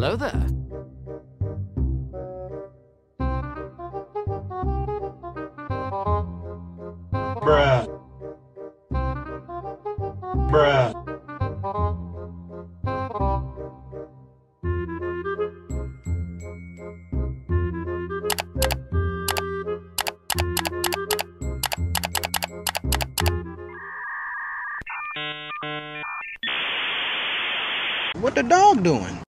Hello there. Bruh. Bruh. What the dog doing?